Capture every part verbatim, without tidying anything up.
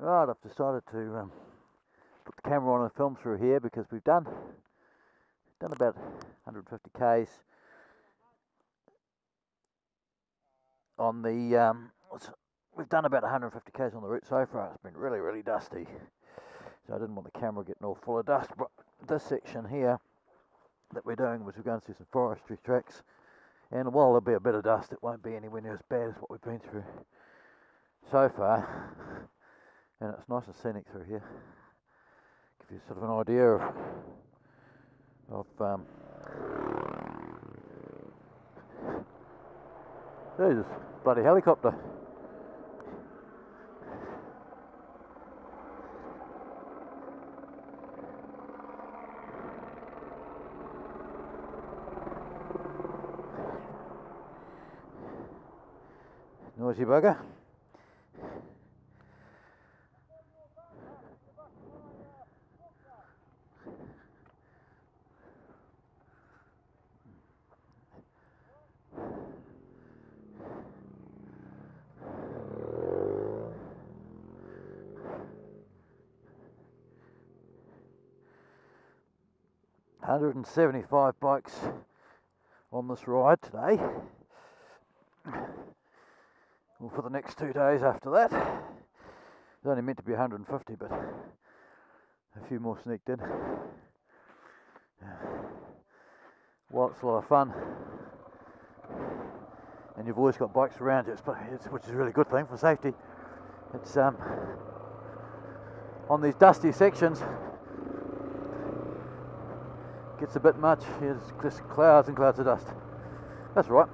Right, I've decided to um, put the camera on and film through here because we've done done about one hundred fifty k's on the um, we've done about one hundred fifty k's on the route so far. It's been really really dusty, so I didn't want the camera getting all full of dust. But this section here that we're doing was we're going through some forestry tracks, and while there'll be a bit of dust, it won't be anywhere near as bad as what we've been through so far. And it's nice and scenic through here. Give you sort of an idea of of um Jesus, bloody helicopter. Noisy bugger. one hundred seventy-five bikes on this ride today, well, for the next two days after that. It's only meant to be one hundred fifty, but a few more sneaked in. Well, it's a lot of fun, and you've always got bikes around you, which is a really good thing for safety. It's um, on these dusty sections, gets a bit much. Here's just clouds and clouds of dust. That's right.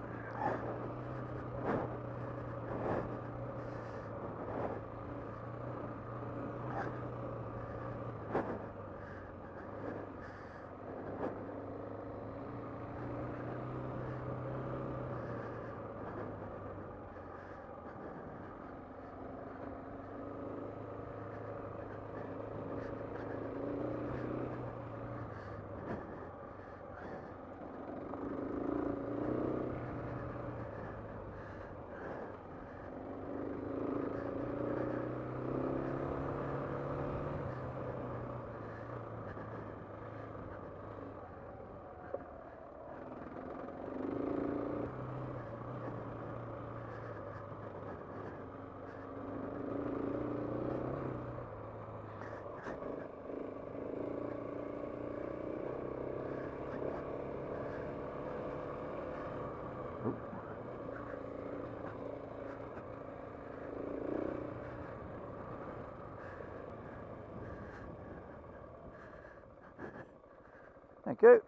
Thank you.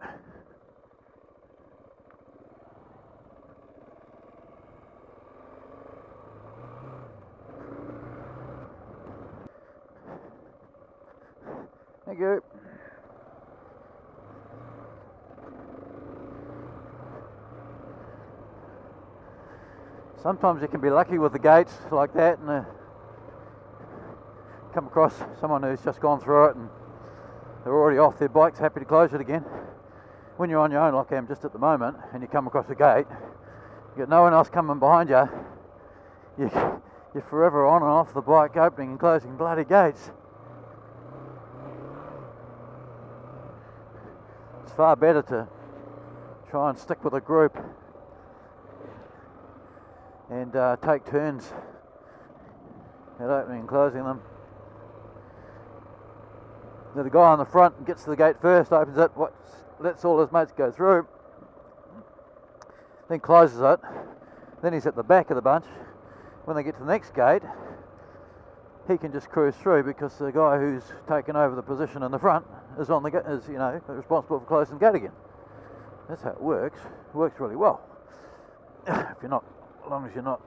Thank you. Sometimes you can be lucky with the gates like that and uh, come across someone who's just gone through it and they're already off their bikes, happy to close it again. When you're on your own, like I am just at the moment, and you come across the gate, you got no one else coming behind you, you you're forever on and off the bike, opening and closing bloody gates. It's far better to try and stick with a group and uh, take turns at opening and closing them. The guy on the front gets to the gate first, opens it, lets all his mates go through, then closes it, then he's at the back of the bunch. When they get to the next gate, he can just cruise through because the guy who's taken over the position in the front is on the is you know responsible for closing the gate again. That's how it works. It works really well. If you're not, as long as you're not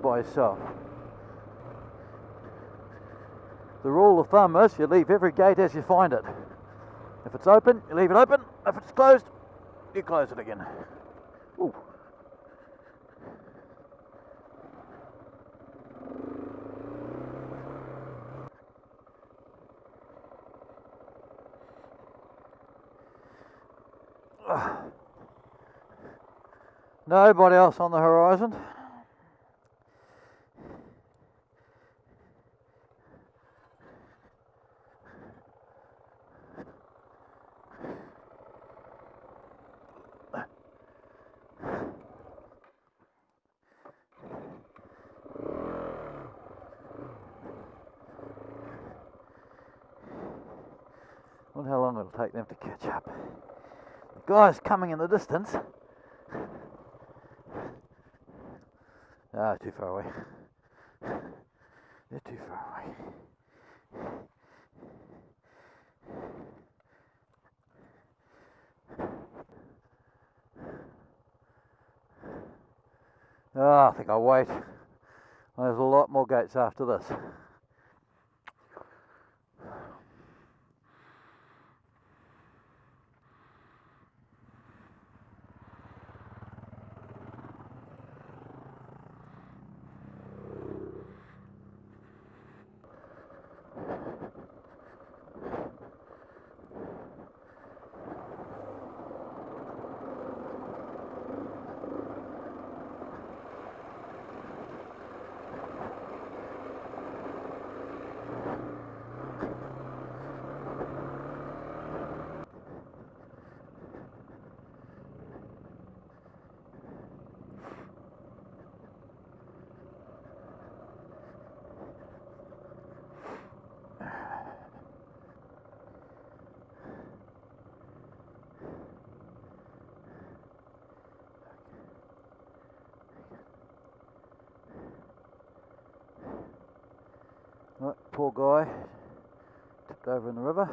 by yourself. The rule of thumb is you leave every gate as you find it. If it's open, you leave it open. If it's closed, you close it again. Ooh. Nobody else on the horizon. Look how long it'll take them to catch up. The guy's coming in the distance. Ah, too far away. They're too far away. Oh, I think I'll wait. There's a lot more gates after this. Right, poor guy, tipped over in the river.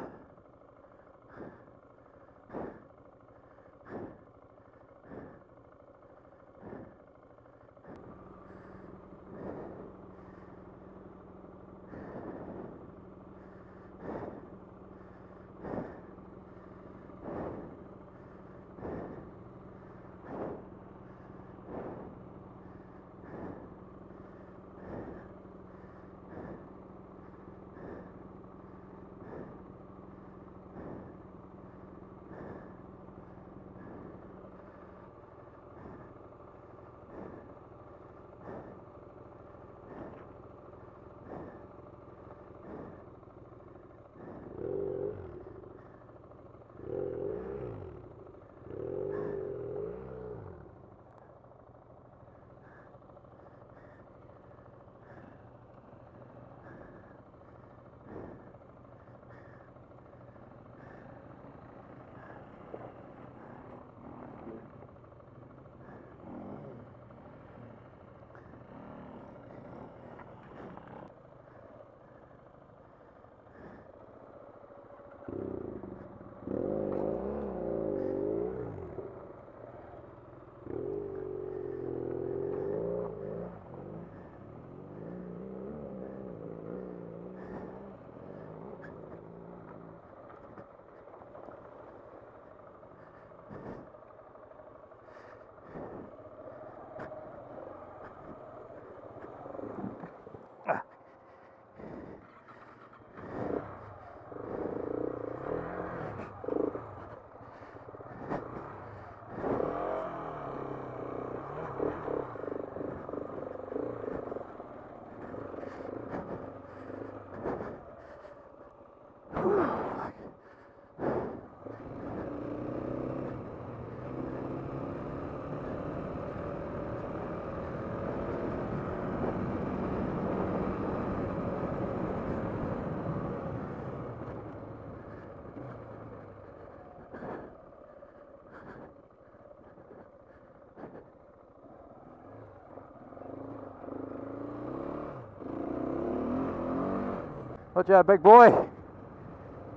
Watch out, big boy.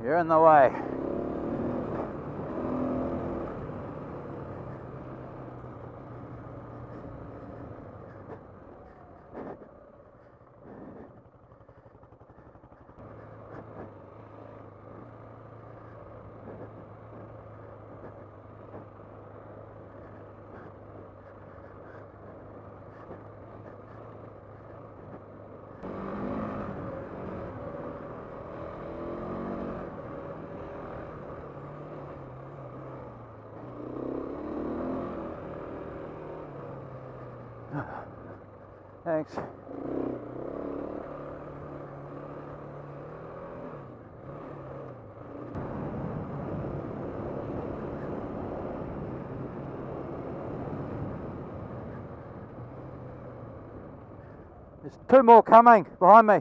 You're in the way. Thanks. There's two more coming behind me.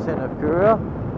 Senna Pura.